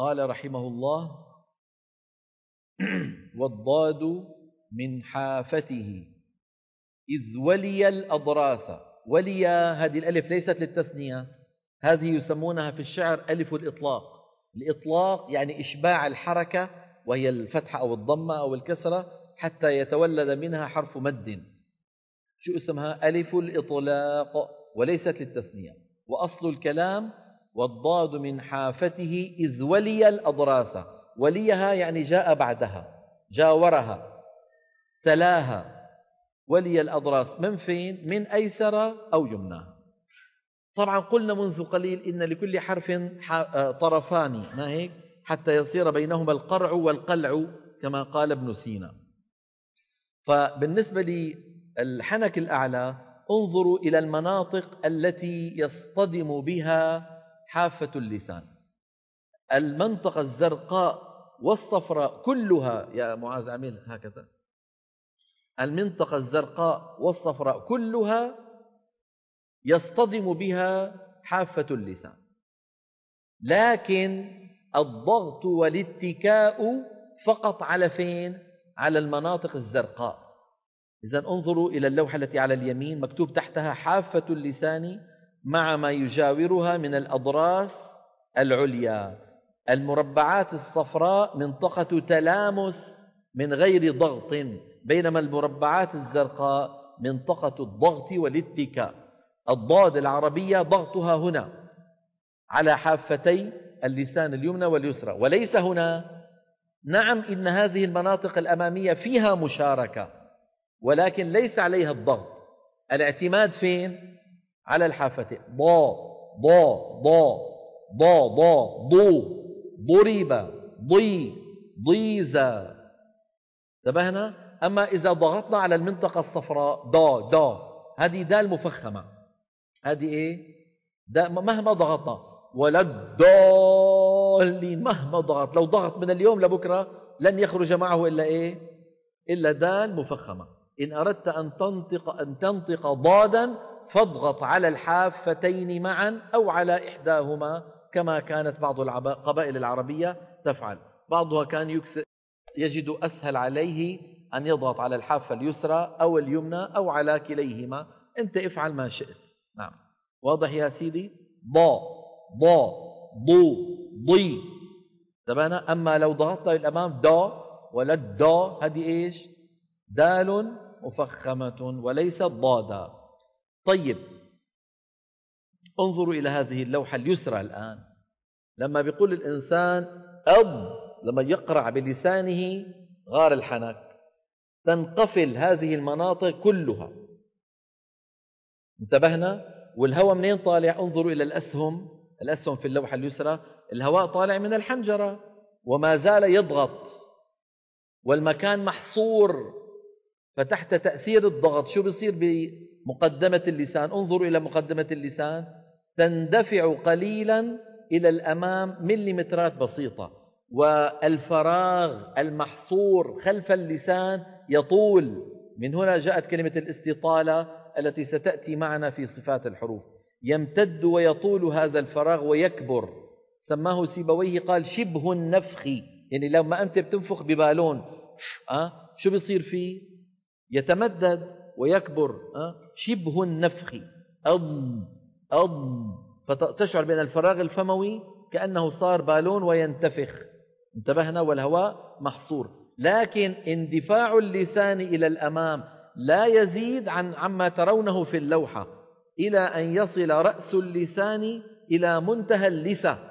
قال رحمه الله: والضاد من حافته إذ ولي الأضراس. ولي هذه الألف ليست للتثنية، هذه يسمونها في الشعر ألف الإطلاق. الإطلاق يعني إشباع الحركة، وهي الفتحة أو الضمة أو الكسرة، حتى يتولد منها حرف مد. شو اسمها؟ ألف الإطلاق، وليست للتثنية. وأصل الكلام: والضاد من حافته إذ ولي الأضراس. وليها يعني جاء بعدها، جاورها، تلاها. ولي الأضراس من فين؟ من أيسر أو يمناها. طبعا قلنا منذ قليل إن لكل حرف طرفان، ما هيك؟ حتى يصير بينهما القرع والقلع كما قال ابن سينا. فبالنسبة للحنك الأعلى انظروا إلى المناطق التي يصطدم بها حافة اللسان. المنطقة الزرقاء والصفراء كلها، يا معاذ عميل هكذا، المنطقة الزرقاء والصفراء كلها يصطدم بها حافة اللسان، لكن الضغط والاتكاء فقط على فين؟ على المناطق الزرقاء. إذن انظروا إلى اللوحة التي على اليمين مكتوب تحتها حافة اللسان مع ما يجاورها من الأضراس العليا. المربعات الصفراء منطقة تلامس من غير ضغط، بينما المربعات الزرقاء منطقة الضغط والاتكاء. الضاد العربية ضغطها هنا على حافتي اللسان اليمنى واليسرى، وليس هنا. نعم إن هذه المناطق الأمامية فيها مشاركة، ولكن ليس عليها الضغط. الاعتماد فين؟ على الحافتين. ضا ضا ضا ضا ضا ضو ضرب ضي ضيزا. انتبهنا؟ أما إذا ضغطنا على المنطقة الصفراء دا دا، هذه دال مفخمة، هذه إيه؟ دا مهما ضغطنا، ولا الضالين مهما ضغط، لو ضغط من اليوم لبكرة لن يخرج معه إلا إيه؟ إلا دال مفخمة. إن أردت أن تنطق ضادا فاضغط على الحافتين معا أو على إحداهما، كما كانت بعض القبائل العربية تفعل. بعضها كان يجد أسهل عليه أن يضغط على الحافة اليسرى أو اليمنى أو على كليهما. أنت افعل ما شئت. نعم، واضح يا سيدي؟ ضاء ضاء ضو ضي. تبانا؟ أما لو ضغطت للأمام دا ولا دا، هذه إيش؟ دال مفخمة وليس ضادا. طيب، انظروا إلى هذه اللوحة اليسرى الآن. لما بيقول الإنسان لما يقرأ بلسانه غار الحنك تنقفل هذه المناطق كلها. انتبهنا؟ والهواء منين طالع؟ انظروا إلى الأسهم. الأسهم في اللوحة اليسرى، الهواء طالع من الحنجرة وما زال يضغط، والمكان محصور. فتحت تأثير الضغط شو بيصير مقدمة اللسان؟ انظروا إلى مقدمة اللسان، تندفع قليلا إلى الأمام مليمترات بسيطة، والفراغ المحصور خلف اللسان يطول. من هنا جاءت كلمة الاستطالة التي ستأتي معنا في صفات الحروف. يمتد ويطول هذا الفراغ ويكبر. سماه سيبويه، قال شبه النفخ، يعني لما أنت بتنفخ ببالون شو بيصير فيه؟ يتمدد ويكبر. شبه النفخ، فتشعر بأن الفراغ الفموي كأنه صار بالون وينتفخ. انتبهنا؟ والهواء محصور. لكن اندفاع اللسان إلى الأمام لا يزيد عن عما ترونه في اللوحة، إلى أن يصل رأس اللسان إلى منتهى اللثة.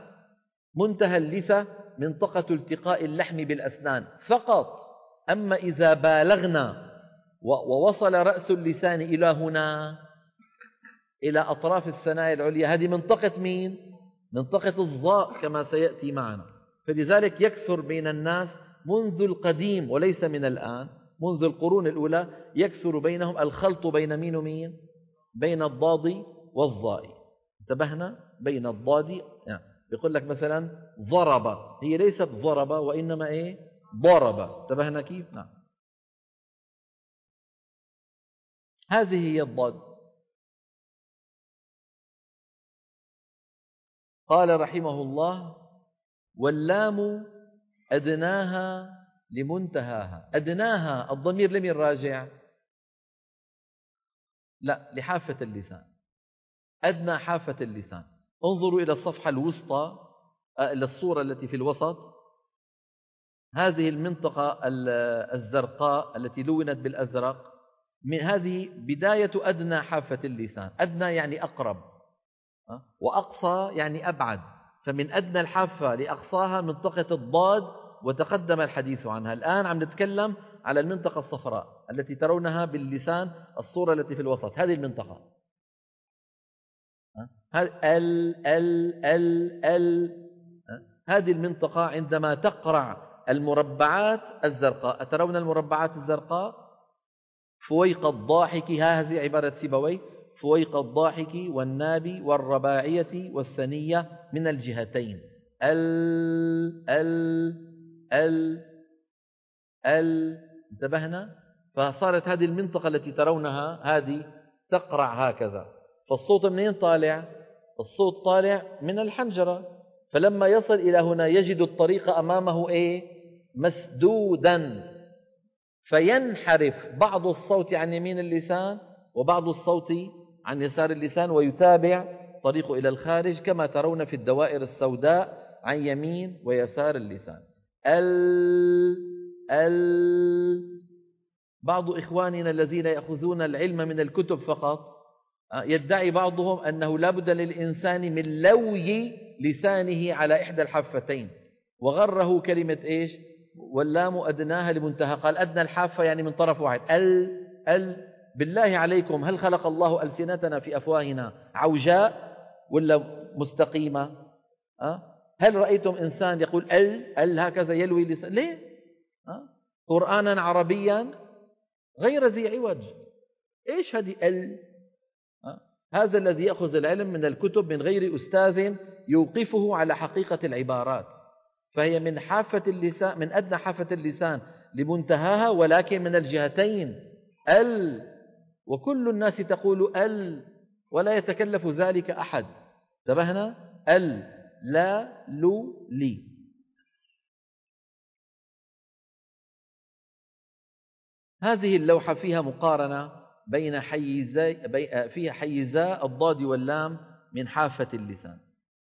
منتهى اللثة منطقة التقاء اللحم بالأسنان فقط. أما إذا بالغنا ووصل رأس اللسان إلى هنا، إلى أطراف الثنايا العليا، هذه منطقة مين؟ منطقة الظاء كما سيأتي معنا. فلذلك يكثر بين الناس منذ القديم وليس من الآن، منذ القرون الأولى يكثر بينهم الخلط بين مين ومين؟ بين الضاد والظاء. انتبهنا؟ بين الضاد، يعني يقول لك مثلا ضرب، هي ليست ضربة وإنما إيه؟ ضربة. انتبهنا كيف؟ نعم، هذه هي الضاد. قال رحمه الله: واللام أدناها لمنتهاها. أدناها الضمير لم يراجع، لا، لحافة اللسان، أدنى حافة اللسان. انظروا إلى الصفحة الوسطى، إلى الصورة التي في الوسط، هذه المنطقة الزرقاء التي لونت بالأزرق، من هذه بداية أدنى حافة اللسان. أدنى يعني أقرب، وأقصى يعني أبعد، فمن أدنى الحافة لأقصاها منطقة الضاد، وتقدم الحديث عنها. الآن عم نتكلم على المنطقة الصفراء التي ترونها باللسان، الصورة التي في الوسط، هذه المنطقة، ال ال ال ال هذه المنطقة عندما تقرع المربعات الزرقاء. أترون المربعات الزرقاء؟ فويق الضاحك، هذه عبارة سيبويه، فويق الضاحك والنابي والرباعية والثنية من الجهتين، ال ال ال ال، انتبهنا؟ فصارت هذه المنطقة التي ترونها هذه تقرع هكذا. فالصوت منين طالع؟ الصوت طالع من الحنجرة، فلما يصل إلى هنا يجد الطريق أمامه إيه؟ مسدودا، فينحرف بعض الصوت عن يمين اللسان وبعض الصوت عن يسار اللسان، ويتابع طريقه إلى الخارج كما ترون في الدوائر السوداء عن يمين ويسار اللسان. ال ال بعض إخواننا الذين يأخذون العلم من الكتب فقط يدعي بعضهم أنه لا بد للإنسان من لوي لسانه على إحدى الحافتين، وغره كلمة إيش؟ واللام أدناها لمنتهى، قال أدنى الحافة يعني من طرف واحد، ال ال. بالله عليكم، هل خلق الله ألسنتنا في أفواهنا عوجاء ولا مستقيمة؟ هل رأيتم إنسان يقول ال ال هكذا يلوي لسانه؟ ليه؟ قرآنا عربيا غير ذي عوج، إيش هذه ال؟ هذا الذي يأخذ العلم من الكتب من غير أستاذ يوقفه على حقيقة العبارات. فهي من حافة اللسان، من أدنى حافة اللسان لمنتهاها، ولكن من الجهتين، ال، وكل الناس تقول ال ولا يتكلف ذلك أحد، انتبهنا؟ ال لا لو لي. هذه اللوحة فيها مقارنة بين فيها حيزا الضاد واللام من حافة اللسان.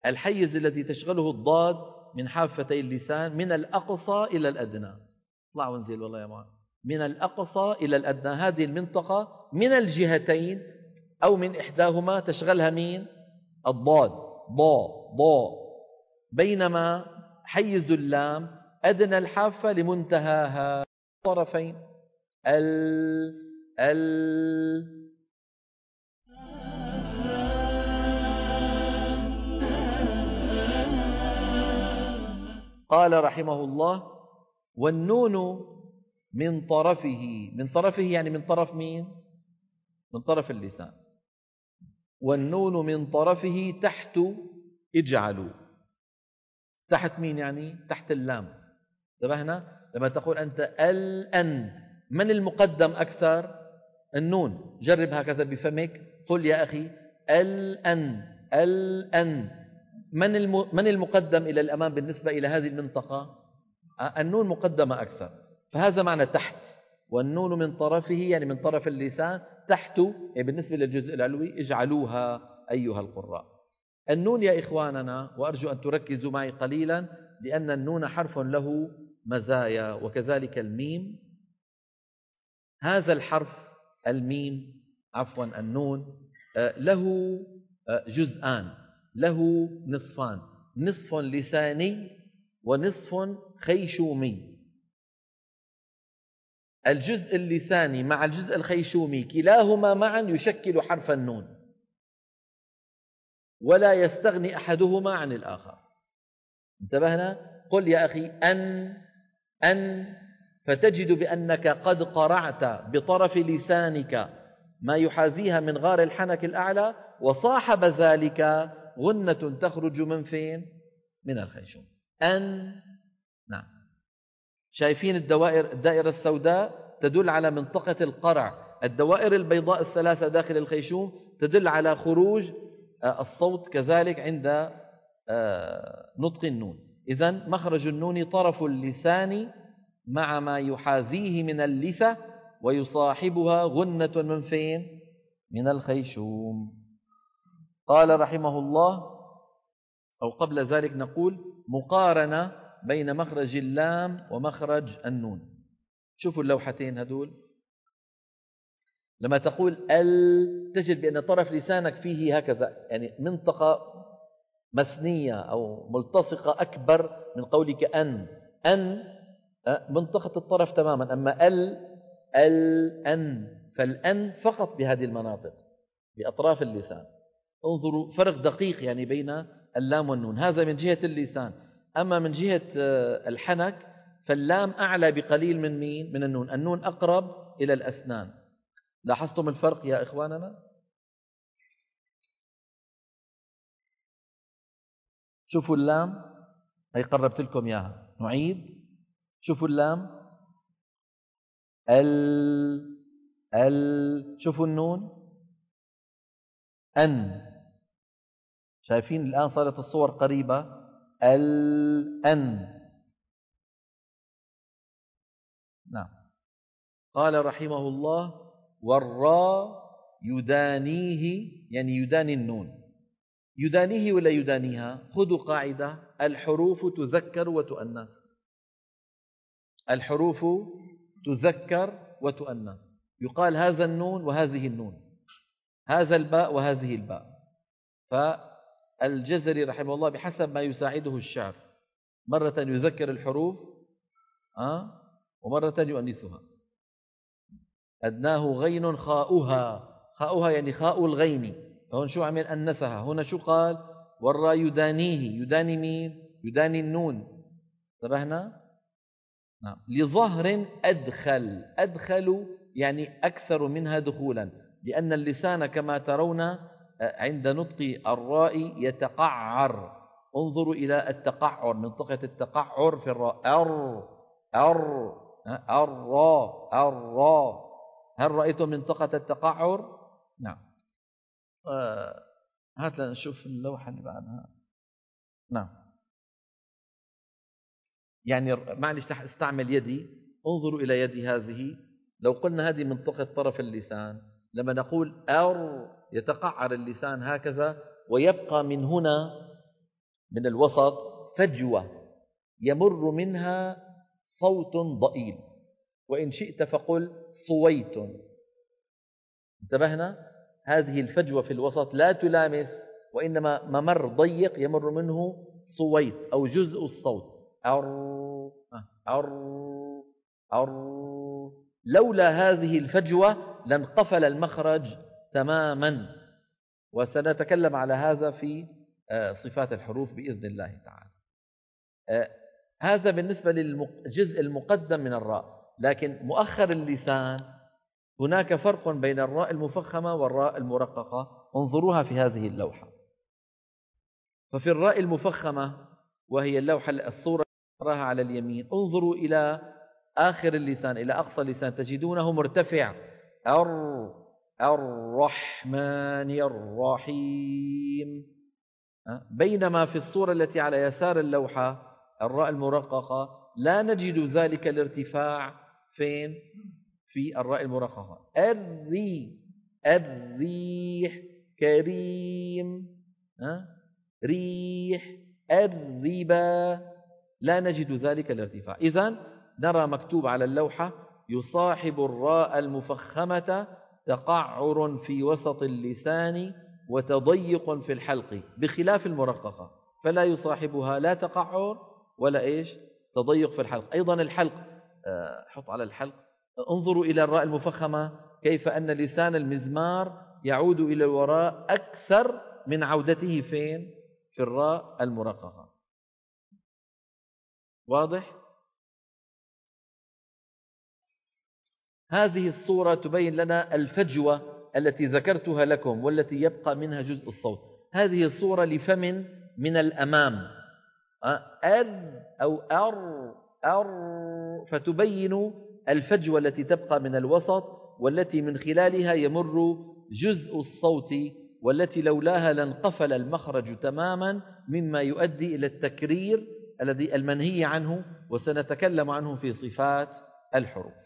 الحيز الذي تشغله الضاد من حافتي اللسان من الأقصى إلى الأدنى، اطلع وانزل والله يا معلم، من الأقصى إلى الأدنى، هذه المنطقة من الجهتين أو من إحداهما تشغلها مين؟ الضاد، ضا ضا. بينما حيز اللام أدنى الحافة لمنتهاها، طرفين، ال ال. قال رحمه الله: والنون من طرفه، من طرفه يعني من طرف مين؟ من طرف اللسان. والنون من طرفه تحت اجعلوا، تحت مين يعني؟ تحت اللام، انتبهنا؟ لما تقول أنت الآن من المقدم أكثر؟ النون. جرب هكذا بفمك، قل يا أخي الآن الآن، من المقدم إلى الأمام بالنسبة إلى هذه المنطقة؟ النون مقدمة أكثر، فهذا معنى تحت. والنون من طرفه يعني من طرف اللسان، تحت يعني بالنسبة للجزء العلوي، اجعلوها أيها القراء. النون يا إخواننا، وأرجو أن تركزوا معي قليلا، لأن النون حرف له مزايا، وكذلك الميم. هذا الحرف الميم، عفوا النون، له جزءان، له نصفان، نصف لساني ونصف خيشومي. الجزء اللساني مع الجزء الخيشومي كلاهما معا يشكل حرف النون، ولا يستغني أحدهما عن الآخر، انتبهنا؟ قل يا أخي أن أن، فتجد بأنك قد قرعت بطرف لسانك ما يحاذيها من غار الحنك الأعلى، وصاحب ذلك غنة تخرج من فين؟ من الخيشوم. أن، نعم، شايفين الدوائر، الدائرة السوداء تدل على منطقة القرع، الدوائر البيضاء الثلاثة داخل الخيشوم تدل على خروج الصوت كذلك عند نطق النون. إذن مخرج النون طرف اللسان مع ما يحاذيه من اللثة ويصاحبها غنة من فين؟ من الخيشوم. قال رحمه الله، أو قبل ذلك نقول مقارنة بين مخرج اللام ومخرج النون. شوفوا اللوحتين هدول، لما تقول ال تجد بأن طرف لسانك فيه هكذا يعني منطقة مثنية أو ملتصقة أكبر من قولك أن. أن منطقة الطرف تماما، أما ال الأن، فالأن فقط بهذه المناطق بأطراف اللسان. انظروا فرق دقيق يعني بين اللام والنون، هذا من جهة اللسان. أما من جهة الحنك فاللام أعلى بقليل من مين؟ من النون. النون أقرب إلى الأسنان. لاحظتم الفرق يا إخواننا؟ شوفوا اللام، هي قربت لكم إياها، نعيد. شوفوا اللام ال ال، شوفوا النون أن. شايفين الآن صارت الصور قريبة، الأن. نعم. قال رحمه الله والراء يدانيه، يعني يداني النون. يدانيه ولا يدانيها؟ خذوا قاعدة، الحروف تذكر وتؤنث. الحروف تذكر وتؤنث، يقال هذا النون وهذه النون، هذا الباء وهذه الباء. فالجزري رحمه الله بحسب ما يساعده الشعر مرة يذكر الحروف ومرة يؤنثها. أدناه غين خاؤها، خاؤها يعني خاء الغين، فهون شو عمل؟ أنثها. هنا شو قال؟ والراء يدانيه، يداني مين؟ يداني النون. انتبهنا؟ نعم. لظهر أدخل، أدخل يعني أكثر منها دخولا، لأن اللسان كما ترون عند نطق الراء يتقعر. انظروا إلى التقعر، منطقة التقعر في الراء، أر أر الراء الراء. هل رأيتم منطقة التقعر؟ نعم. هات لنا نشوف اللوحة اللي بعدها. نعم، يعني معلش رح استعمل يدي، انظروا إلى يدي هذه. لو قلنا هذه منطقة طرف اللسان، لما نقول أر يتقعر اللسان هكذا، ويبقى من هنا من الوسط فجوة يمر منها صوت ضئيل، وإن شئت فقل صويت. انتبهنا؟ هذه الفجوة في الوسط لا تلامس، وإنما ممر ضيق يمر منه صويت أو جزء الصوت، أر أر أر. لولا هذه الفجوة لانقفل المخرج تماما، وسنتكلم على هذا في صفات الحروف بإذن الله تعالى. هذا بالنسبة للجزء المقدم من الراء. لكن مؤخر اللسان هناك فرق بين الراء المفخمة والراء المرققة، انظروها في هذه اللوحة. ففي الراء المفخمة، وهي اللوحة الصورة راها على اليمين، انظروا إلى آخر اللسان إلى أقصى اللسان، تجدونه مرتفع، الرحمن الرحيم. بينما في الصورة التي على يسار اللوحة الراء المرققة لا نجد ذلك الارتفاع. فين؟ في الراء المرققة، الريح كريم، ريح الربا، لا نجد ذلك الارتفاع. إذن نرى مكتوب على اللوحة يصاحب الراء المفخمة تقعر في وسط اللسان وتضيق في الحلق، بخلاف المرققة فلا يصاحبها لا تقعر ولا إيش؟ تضيق في الحلق. أيضا الحلق، حط على الحلق، انظروا إلى الراء المفخمة كيف أن لسان المزمار يعود إلى الوراء أكثر من عودته فين؟ في الراء المرققة. واضح؟ هذه الصورة تبين لنا الفجوة التي ذكرتها لكم والتي يبقى منها جزء الصوت. هذه الصورة لفم من الأمام، أر أو أر أر، فتبين الفجوة التي تبقى من الوسط والتي من خلالها يمر جزء الصوت، والتي لولاها لانقفل المخرج تماما، مما يؤدي إلى التكرير الذي المنهي عنه، وسنتكلم عنه في صفات الحروف.